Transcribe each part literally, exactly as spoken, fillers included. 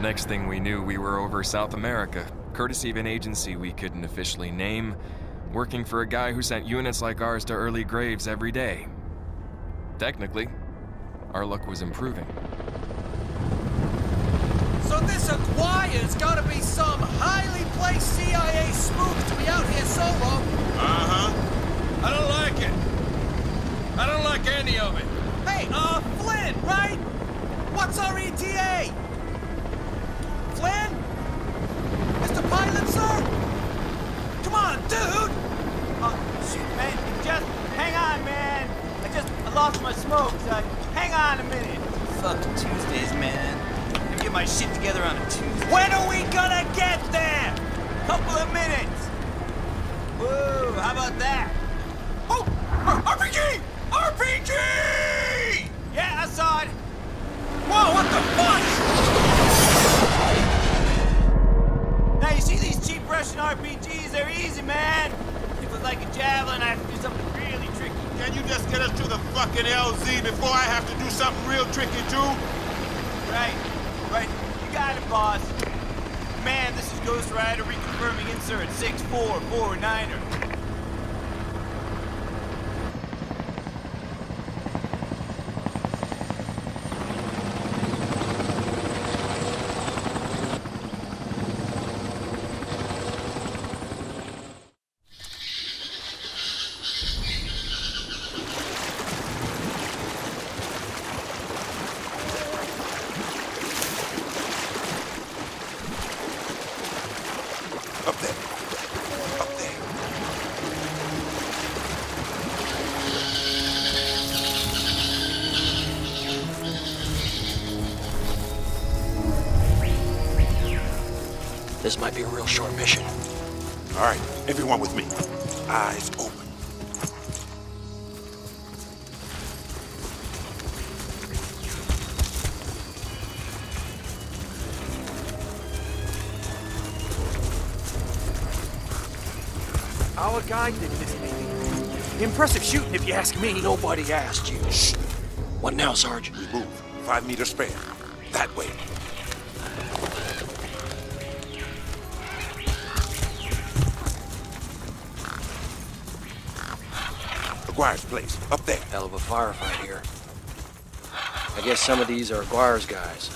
Next thing we knew, we were over South America, courtesy of an agency we couldn't officially name, working for a guy who sent units like ours to early graves every day. Technically, our luck was improving. So this Aguirre's gotta be some highly placed C I A spook to be out here solo. Uh-huh. I don't like it. I don't like any of it. Hey, uh, Flynn, right? What's our E T A? Flynn? Mister Pilot, sir? Come on, dude! Uh, shoot, man, just hang on, man. I just I lost my smoke, so hang on a minute. Fuck Tuesdays, man. I'm gonna get my shit together on a Tuesday. When are we gonna get there? Couple of minutes. Whoa, how about that? Oh, R P G! R P G! Yeah, I saw it. Whoa, what the fuck? Now, you see these cheap Russian R P Gs? They're easy, man. If it's like a javelin, I have to do something really tricky. Can you just get us to the fucking L Z before I have to do something real tricky, too? Right. Right. You got it, boss. Man, this is Ghost Rider reconfirming insert six four four niner. This might be a real short mission. All right, everyone with me. Eyes open. Our guy did this, baby. Impressive shooting, if you ask me. Nobody asked you. Shh. What now, Sarge? We move. Five meters spare. That way. Aguirre's place, up there. Hell of a firefight here. I guess some of these are Aguirre's guys.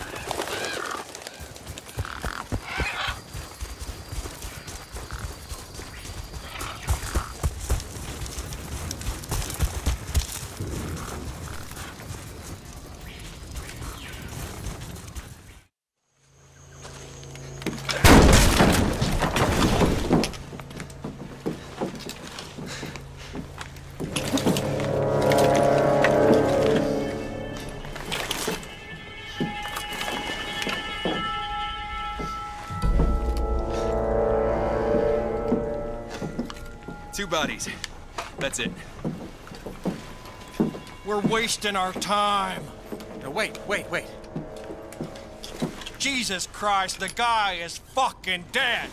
Two bodies. That's it. We're wasting our time. Now wait, wait, wait. Jesus Christ, the guy is fucking dead.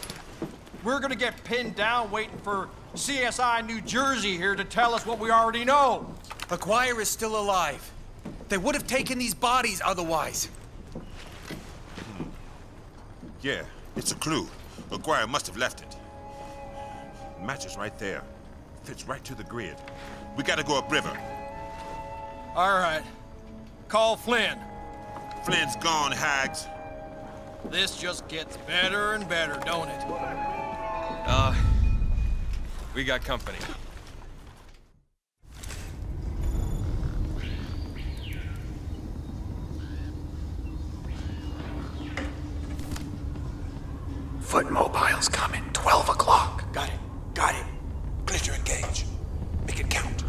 We're gonna get pinned down waiting for C S I New Jersey here to tell us what we already know. Aguirre is still alive. They would have taken these bodies otherwise. Hmm. Yeah, it's a clue. Aguirre must have left it. Matches right there. Fits right to the grid. We gotta go upriver. All right. Call Flynn. Flynn's gone, Hags. This just gets better and better, don't it? Uh, we got company. Foot mobile's coming. twelve o'clock. Got it. Got it. Clear to engage. Make it count.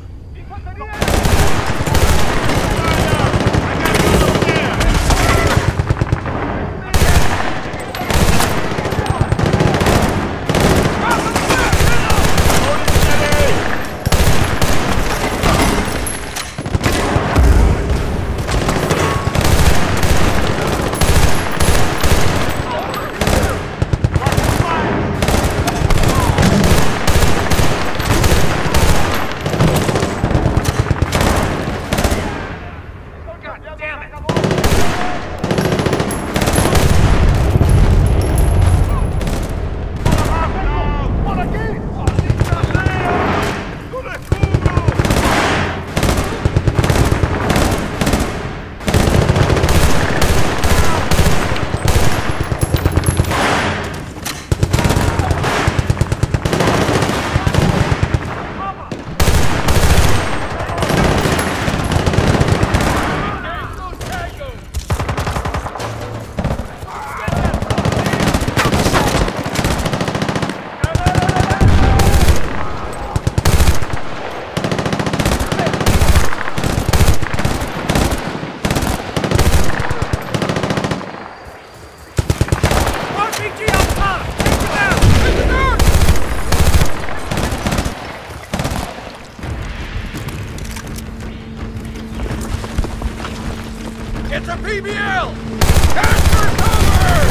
T B L! Catch for cover!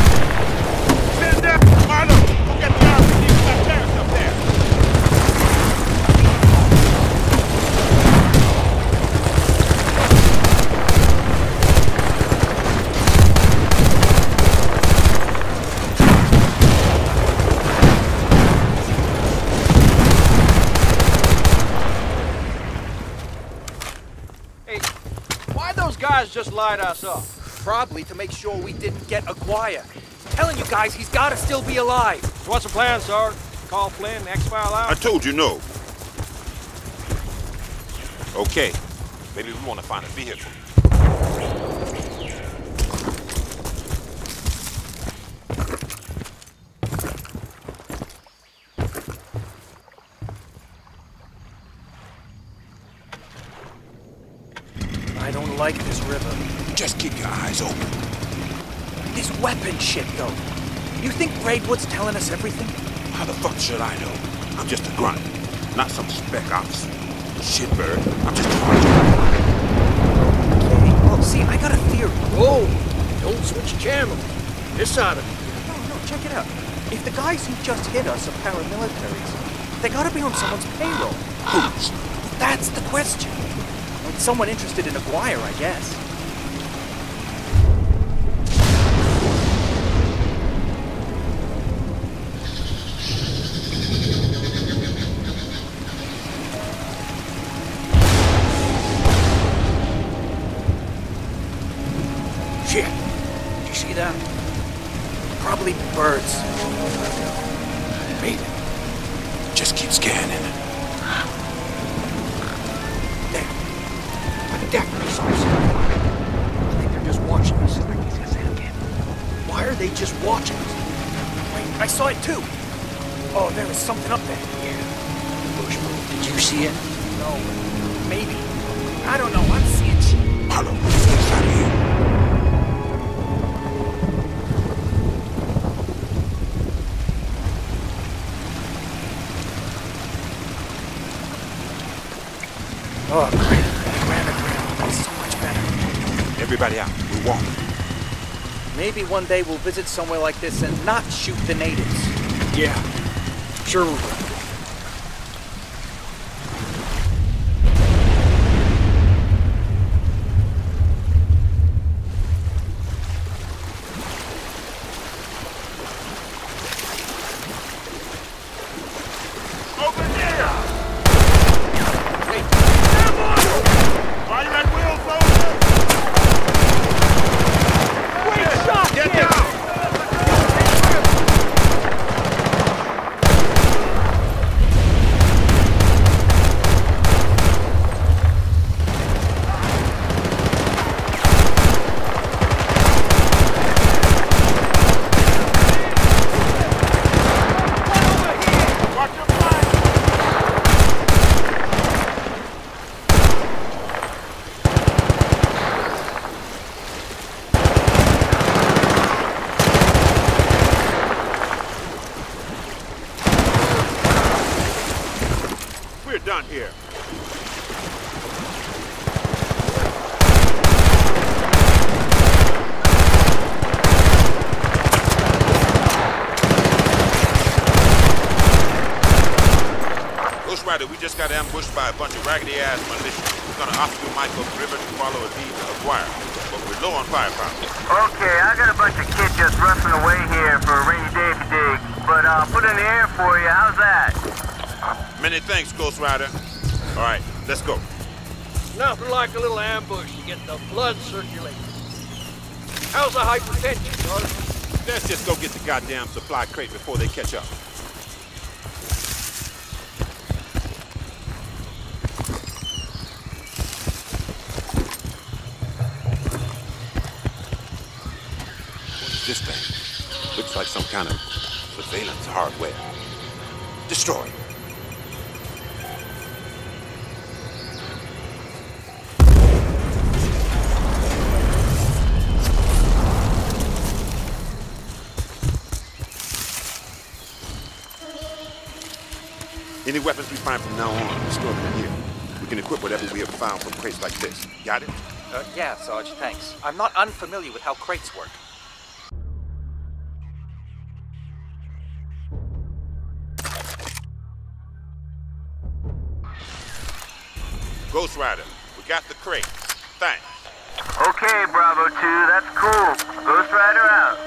Stand down! Arno, go get the arms and use that terrace up there! Just lied us up. Probably to make sure we didn't get Aguirre. Telling you guys, he's gotta still be alive. So what's the plan, Sarge? Call Flynn, X-File out? I told you no. Okay. Maybe we want to find a vehicle. Like this river. Just keep your eyes open. This weapon shit, though. You think Braidwood's telling us everything? How the fuck should I know? I'm just a grunt, not some spec ops. Shitbird, I'm just a grunt. Okay, well, see, I got a theory. Whoa, don't switch channel. This side of it. No, no, check it out. If the guys who just hit us are paramilitaries, they gotta be on someone's payroll. Who's? That's the question. Someone interested in Aguirre, I guess. Shit! Did you see that? Probably birds. Wait. Just keep scanning. I think they're just watching us. Why are they just watching us? Wait, I saw it too. Oh, there was something up there. Yeah. The bush move. Did you see it? No. Maybe. I don't know. I'm seeing shit. Marlo, it's out of here. Oh, great. Everybody out. We're walking. Maybe one day we'll visit somewhere like this and not shoot the natives. Yeah, sure we will. Just got ambushed by a bunch of raggedy-ass militia. We're gonna opt through Michael River to follow a lead to Aguirre, but we're low on firepower. Okay, I got a bunch of kids just rushing away here for a rainy day today, but I'll put in the air for you. How's that? Many thanks, Ghost Rider. All right, let's go. Nothing like a little ambush to get the blood circulating. How's the hypertension, George? Let's just go get the goddamn supply crate before they catch up. This thing looks like some kind of surveillance hardware. Destroy it. Any weapons we find from now on, we store them in here. We can equip whatever we have found from crates like this. Got it? Uh, yeah, Sarge, thanks. I'm not unfamiliar with how crates work. Ghost Rider, we got the crate. Thanks. Okay, Bravo two, that's cool. Ghost Rider out.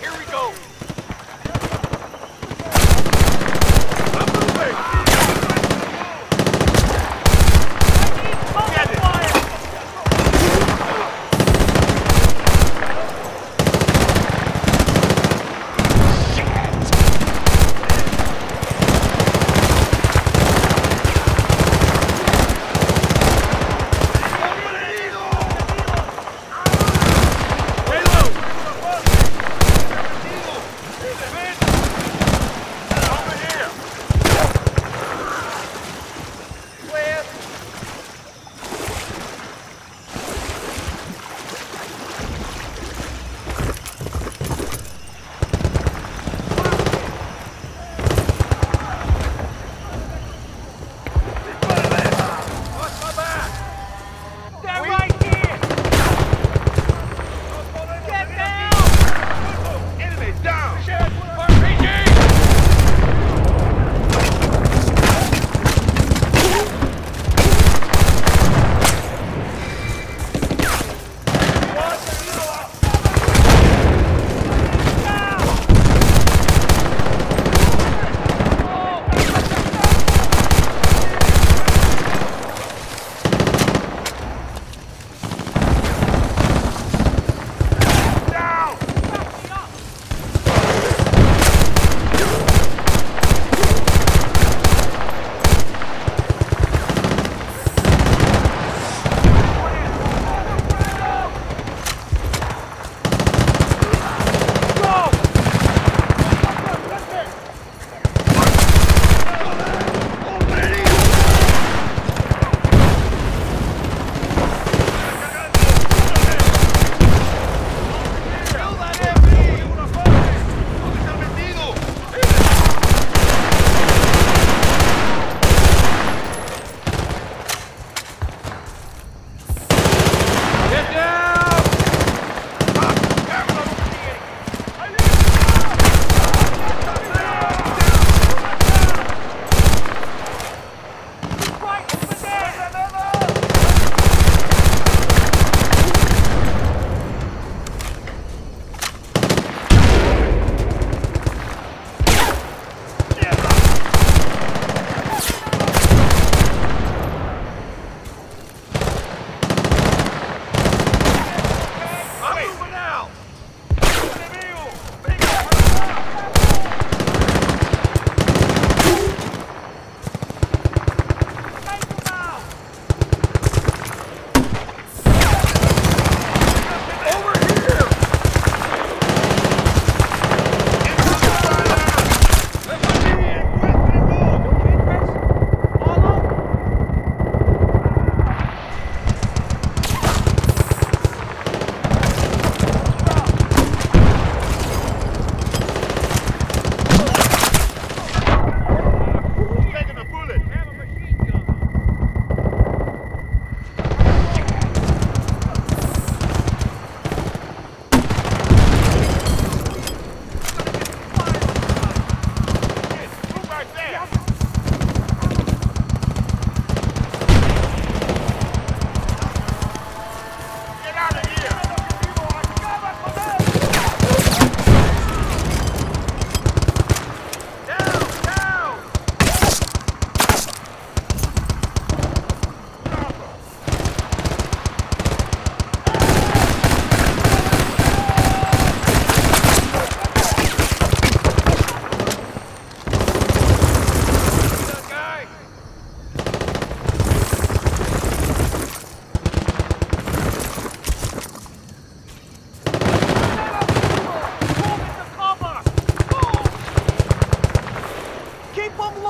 Here we go!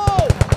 Follow!